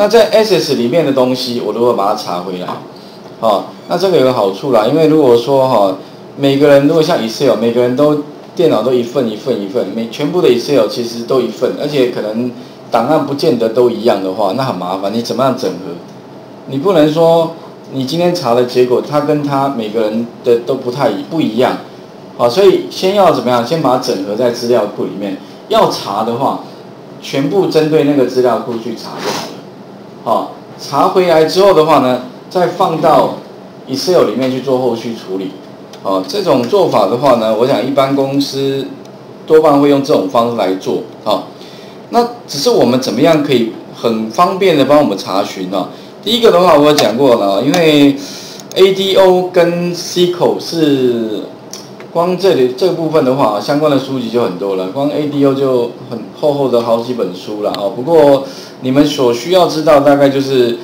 那在 Access 里面的东西，我都会把它查回来。哦，那这个有个好处啦，因为如果说每个人如果像 Excel， 每个人都电脑都一份，全部的 Excel 其实都一份，而且可能档案不见得都一样的话，那很麻烦。你怎么样整合？你不能说你今天查的结果，它跟它每个人的都不一样。好，所以先要怎么样？先把它整合在资料库里面。要查的话，全部针对那个资料库去查就好了。好，查回来之后的话呢，再放到 Excel 里面去做后续处理。好，这种做法的话呢，我想一般公司多半会用这种方式来做。好，那只是我们怎么样可以很方便的帮我们查询呢？第一个的话，我有讲过了，因为 ADO 跟 SQL 是光这个部分的话，相关的书籍就很多了，光 ADO 就很厚的好几本书了哦。不过你们所需要知道大概就是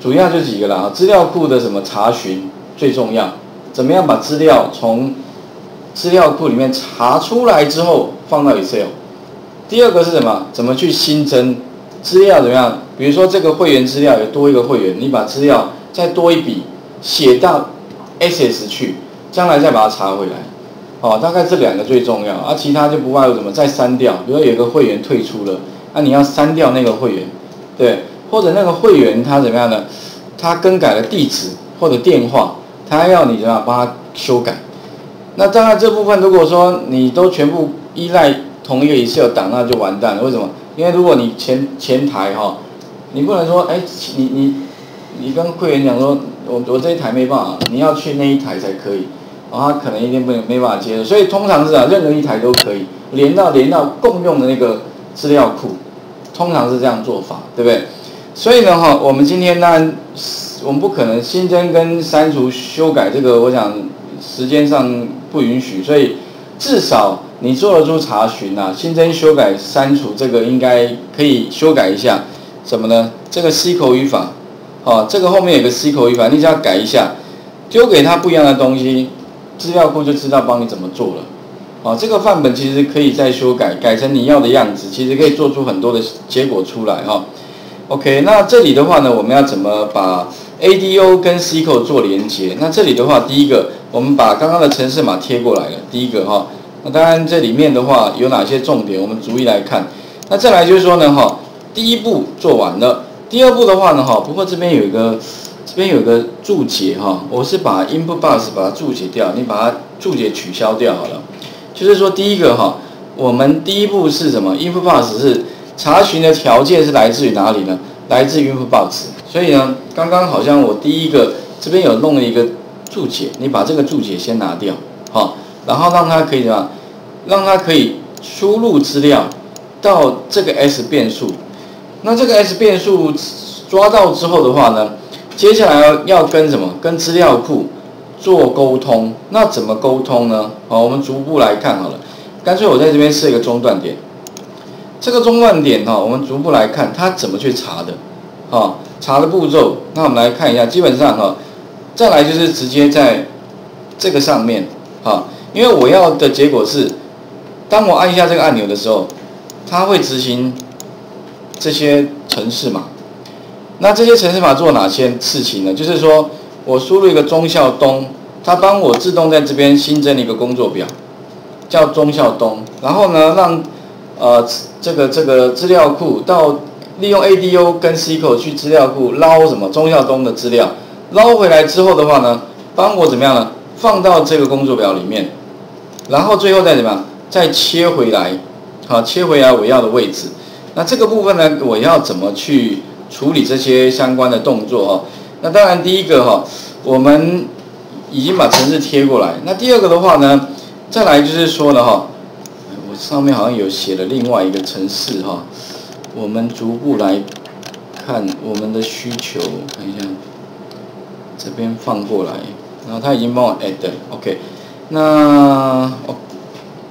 主要就几个啦，资料库的什么查询最重要，怎么样把资料从资料库里面查出来之后放到 Excel。第二个是什么？怎么去新增资料怎么样？比如说这个会员资料有多一个会员，你把资料再多一笔写到 Access 去，将来再把它查回来。哦，大概这两个最重要啊，其他就不外乎怎么再删掉。比如说有个会员退出了，那你要删掉那个会员，对，或者那个会员他怎么样呢？他更改了地址或者电话，他要你怎么样帮他修改。那当然这部分如果说你都全部依赖同一个 Excel 档，那就完蛋了。为什么？因为如果你前台你不能说，哎，你跟会员讲说，我这一台没办法，你要去那一台才可以，他可能一定没办法接受。所以通常是任何一台都可以连到共用的那个资料库，通常是这样做法，对不对？所以呢我们今天当然我们不可能新增跟删除修改这个，我想时间上不允许，所以至少你做得出查询啊，新增、修改、删除这个应该可以修改一下，什么呢？这个SQL语法，这个后面有个SQL语法，你只要改一下，丢给他不一样的东西，资料库就知道帮你怎么做了。这个范本其实可以再修改，改成你要的样子，其实可以做出很多的结果出来OK， 那这里的话呢，我们要怎么把 ADO 跟 SQL 做连接？那这里的话，第一个，我们把刚刚的程式码贴过来了，第一个那当然，这里面的话有哪些重点，我们逐一来看。那再来就是说呢，第一步做完了，第二步的话呢，不过这边有一个注解我是把 input box 把它注解掉，你把它注解取消掉好了。就是说第一个我们第一步是什么 ？input box 是查询的条件是来自于哪里呢？来自于 input box。所以呢，刚刚好像我第一个这边有弄了一个注解，你把这个注解先拿掉然后让它可以怎么样？让它可以输入资料到这个 S 变数。那这个 S 变数抓到之后的话呢，接下来要跟什么？跟资料库做沟通。那怎么沟通呢？好，我们逐步来看好了。干脆我在这边设一个中断点。这个中断点我们逐步来看它怎么去查的。查的步骤。那我们来看一下，基本上再来就是直接在这个上面因为我要的结果是，当我按一下这个按钮的时候，它会执行这些程式码。那这些程式码做哪些事情呢？就是说我输入一个钟孝东，它帮我自动在这边新增一个工作表，叫钟孝东。然后呢，让这个资料库到利用 ADO 跟 SQL 去资料库捞什么钟孝东的资料，捞回来之后的话呢，帮我怎么样呢？放到这个工作表里面，然后最后再怎么样？再切回来，切回来我要的位置。那这个部分呢，我要怎么去处理这些相关的动作那当然第一个我们已经把程式贴过来。那第二个的话呢，再来就是说了我上面好像有写了另外一个程式我们逐步来看我们的需求，看一下这边放过来。然后他已经帮我 add 了 ，OK， 那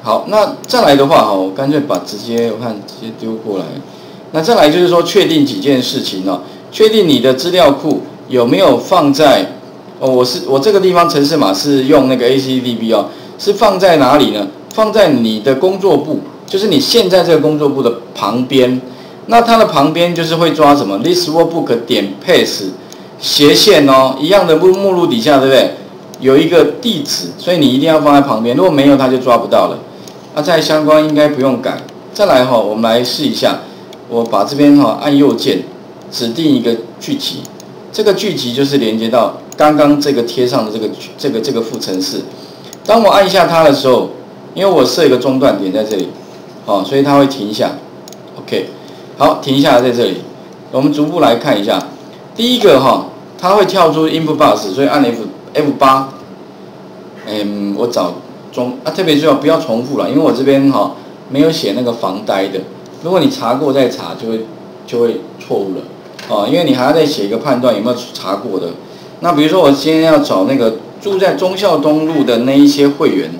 好，那再来的话我干脆把直接丢过来。那再来就是说确定几件事情确定你的资料库有没有放在我这个地方程式码是用那个 ACCDB 是放在哪里呢？放在你的工作簿，就是你现在这个工作簿的旁边。那它的旁边就是会抓什么 list workbook 点 paste 斜线哦，一样的目录底下对不对？有一个地址，所以你一定要放在旁边，如果没有它就抓不到了。那在相关应该不用改。再来哈、哦，我们来试一下，我把这边哈、哦、按右键指定一个巨集，这个巨集就是连接到刚刚这个贴上的这个副程式。当我按下它的时候，因为我设一个中断点在这里，哦，所以它会停一下。OK。 好，停一下，在这里，我们逐步来看一下。第一个哈、哦，它会跳出 input box， 所以按 F8。嗯，我找特别重要，不要重复了，因为我这边哈、哦、没有写那个防呆的。如果你查过再查，就会错误了哦，因为你还要再写一个判断有没有查过的。那比如说我今天要找那个住在忠孝东路的那一些会员，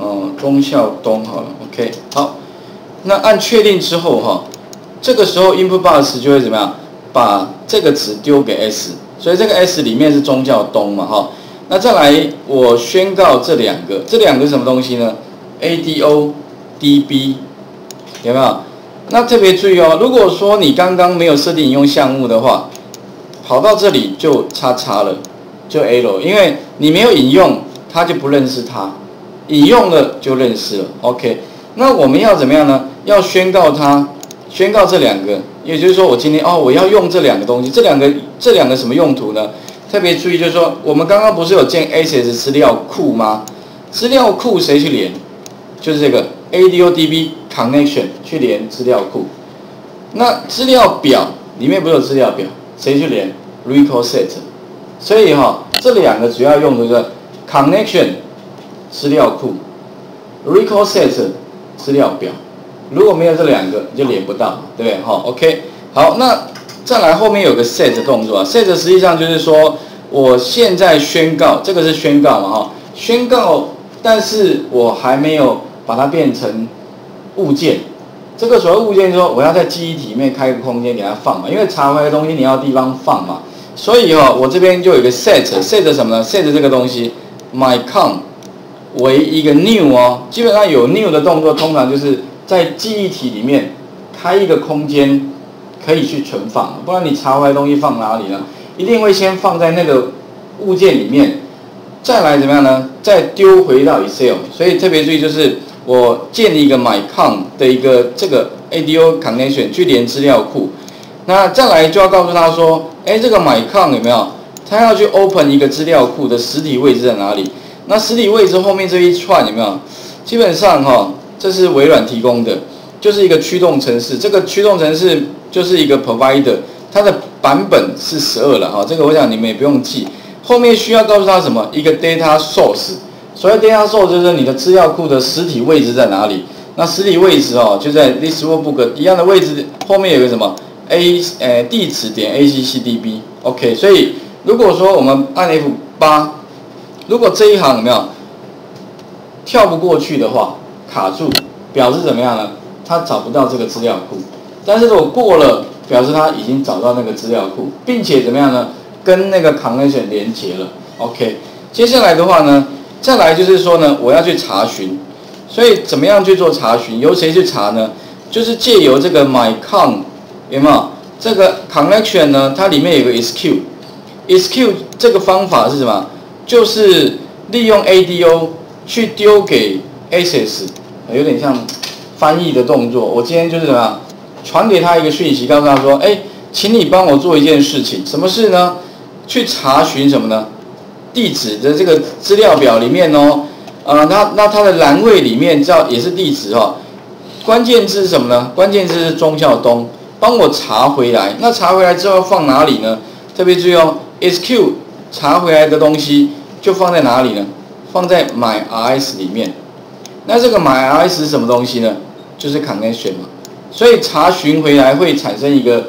哦，忠孝东好了 ，OK， 好。 那按确定之后哈，这个时候 input box 就会怎么样？把这个值丢给 S， 所以这个 S 里面是宗教东嘛哈。那再来我宣告这两个是什么东西呢 ？ADO DB 有没有？那特别注意哦，如果说你刚刚没有设定引用项目的话，跑到这里就叉叉了，就 L， 因为你没有引用，它就不认识它；引用了就认识了。OK， 那我们要怎么样呢？ 要宣告它，宣告这两个，也就是说，我今天哦，我要用这两个东西，这两个什么用途呢？特别注意，就是说，我们刚刚不是有建 Access 资料库吗？资料库谁去连？就是这个 ADO DB connection 去连资料库。那资料表里面不是有资料表，谁去连 ？Recall set。所以哈、哦，这两个主要用途是 connection 资料库 ，Recall set 资料表。 如果没有这两个，你就连不到，对不对？哈 ，OK， 好，那再来后面有个 set 动作啊 ，set 实际上就是说，我现在宣告，这个是宣告嘛，哈，宣告，但是我还没有把它变成物件。这个所谓物件，就是说我要在记忆体里面开个空间给它放嘛，因为查回来的东西你要地方放嘛，所以哈、哦，我这边就有一个 set 什么呢 ？set 这个东西 ，MyCount 为一个 new 哦，基本上有 new 的动作，通常就是。 在记忆体里面开一个空间，可以去存放，不然你查回来东西放哪里呢？一定会先放在那个物件里面，再来怎么样呢？再丢回到 Excel。所以特别注意，就是我建立一个 MyCount 的一个这个 ADO connection 去连资料库，那再来就要告诉他说，哎，这个 MyCount 有没有？他要去 open 一个资料库的实体位置在哪里？那实体位置后面这一串有没有？基本上哈、哦。 这是微软提供的，就是一个驱动程式。这个驱动程式就是一个 Provider， 它的版本是12了哈。这个我想你们也不用记。后面需要告诉它什么？一个 Data Source， 所谓 Data Source 就是你的资料库的实体位置在哪里。那实体位置哦，就在 List Workbook 一样的位置后面有个什么 地址点 ACCDB。OK， 所以如果说我们按 F8， 如果这一行有没有跳不过去的话？ 卡住表示怎么样呢？他找不到这个资料库，但是如果过了，表示他已经找到那个资料库，并且怎么样呢？跟那个 connection 连接了。OK， 接下来的话呢，再来就是说呢，我要去查询，所以怎么样去做查询？由谁去查呢？就是借由这个 MyCount 有没有？这个 connection 呢，它里面有个 SQ，SQ 这个方法是什么？就是利用 ADO 去丢给 Access。 有点像翻译的动作。我今天就是什么，传给他一个讯息，告诉他说：“哎，请你帮我做一件事情，什么事呢？去查询什么呢？地址的这个资料表里面哦，那它的栏位里面叫也是地址哦。关键字是什么呢？关键字是忠孝东，帮我查回来。那查回来之后放哪里呢？特别注意哦 ，SQ 查回来的东西就放在哪里呢？放在 MyRS 里面。” 那这个 MyRS 是什么东西呢？就是 connection 嘛，所以查询回来会产生一个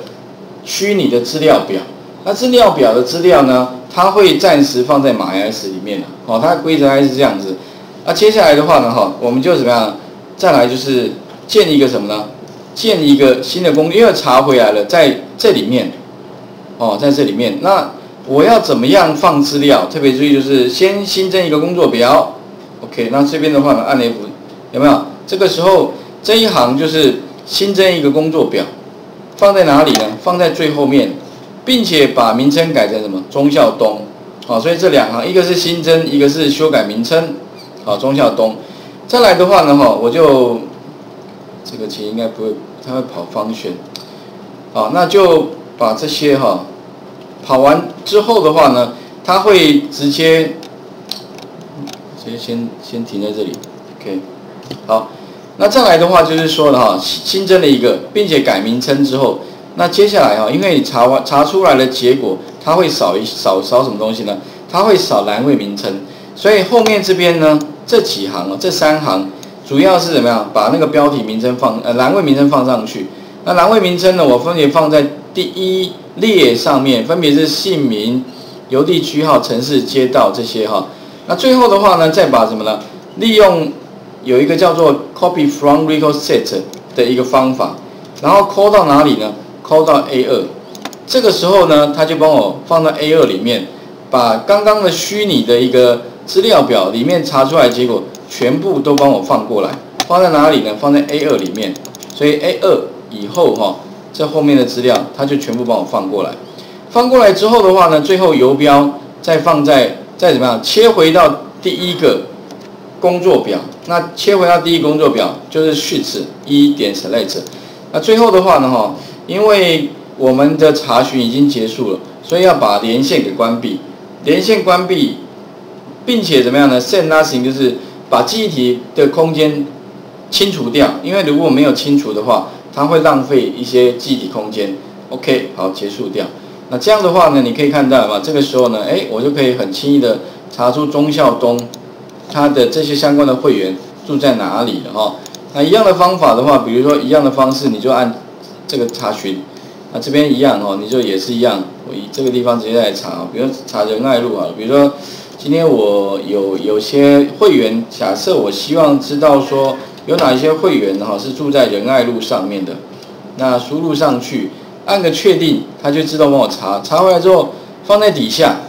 虚拟的资料表。那资料表的资料呢，它会暂时放在 MyRS 里面哦，它的规则还是这样子。那接下来的话呢，哈，我们就怎么样？再来就是建一个什么呢？建一个新的工具，因为查回来了，在这里面哦，在这里面。那我要怎么样放资料？特别注意就是先新增一个工作表。 OK， 那这边的话呢，按 F 有没有？这个时候这一行就是新增一个工作表，放在哪里呢？放在最后面，并且把名称改成什么？忠孝东。好，所以这两行，一个是新增，一个是修改名称。好，忠孝东。再来的话呢，哈，我就这个其实应该不会，它会跑function。好，那就把这些哈跑完之后的话呢，它会直接先停在这里 ，OK。好，那再来的话就是说了哈，新增了一个，并且改名称之后，那接下来哈，因为你查出来的结果，它会少什么东西呢？它会少栏位名称，所以后面这边呢，这几行这三行主要是怎么样？把那个标题名称栏位名称放上去。那栏位名称呢，我分别放在第一列上面，分别是姓名、邮递区号、城市、街道这些哈。那最后的话呢，再把什么呢？利用有一个叫做 copy from record set 的一个方法，然后 call 到哪里呢？ call 到 A2， 这个时候呢，它就帮我放到 A2 里面，把刚刚的虚拟的一个资料表里面查出来的结果全部都帮我放过来，放在哪里呢？放在 A2 里面。所以 A2 以后哈，这后面的资料它就全部帮我放过来。放过来之后的话呢，最后游标再放在怎么样？切回到第一个工作表。那切回到第一工作表就是 sheets 1.select。那最后的话呢，哈，因为我们的查询已经结束了，所以要把连线给关闭。连线关闭，并且怎么样呢 ？Set nothing 就是把记忆体的空间清除掉，因为如果没有清除的话，它会浪费一些记忆体空间。OK， 好，结束掉。那这样的话呢，你可以看到嘛，这个时候呢，哎，我就可以很轻易的查出忠孝东它的这些相关的会员住在哪里了哈。那一样的方法的话，比如说一样的方式，你就按这个查询。那这边一样哦，你就也是一样，我以这个地方直接来查，比如查仁爱路啊，比如说今天我有些会员，假设我希望知道说有哪一些会员哈是住在仁爱路上面的，那输入上去，按个确定，它就自动帮我查，查回来之后放在底下。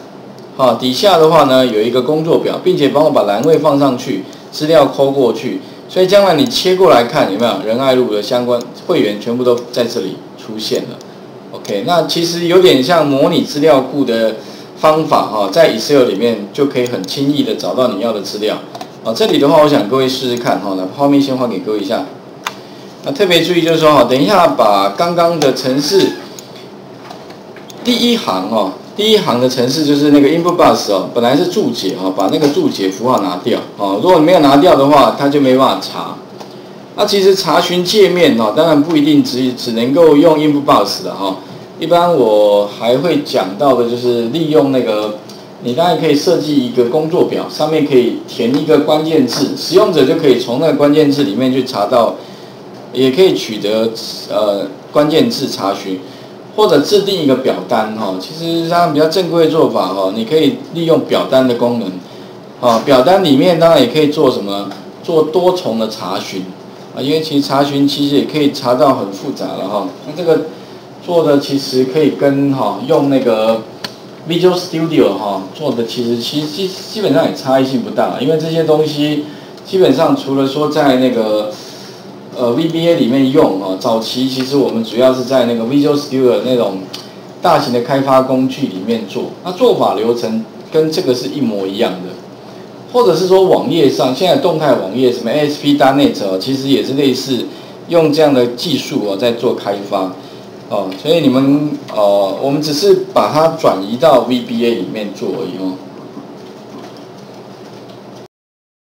好，底下的话呢有一个工作表，并且帮我把栏位放上去，资料抠过去，所以将来你切过来看有没有仁爱路的相关会员全部都在这里出现了。OK， 那其实有点像模拟资料库的方法哈，在 Excel 里面就可以很轻易的找到你要的资料。啊，这里的话我想各位试试看哈，来画面先画给各位一下。那特别注意就是说哈，等一下把刚刚的程式第一行哈。第一行的程式就是那个 input box 哦，本来是注解哦，把那个注解符号拿掉哦。如果你没有拿掉的话，它就没办法查。那其实查询界面哦，当然不一定只能够用 input box 的哈。一般我还会讲到的就是利用那个，你当然可以设计一个工作表，上面可以填一个关键字，使用者就可以从那个关键字里面去查到，也可以取得关键字查询。或者制定一个表单哈，其实它比较正规的做法哈，你可以利用表单的功能，啊，表单里面当然也可以做什么，做多重的查询啊，因为其实查询其实也可以查到很复杂了哈。那这个做的其实可以跟哈用那个 Visual Studio 哈做的其实基本上也差异性不大，因为这些东西基本上除了说在那个。VBA 里面用啊，早期其实我们主要是在那个 Visual Studio 那种大型的开发工具里面做，那做法流程跟这个是一模一样的，或者是说网页上现在动态网页什么 ASP.NET 哦，其实也是类似用这样的技术哦在做开发哦，所以你们我们只是把它转移到 VBA 里面做而已哦。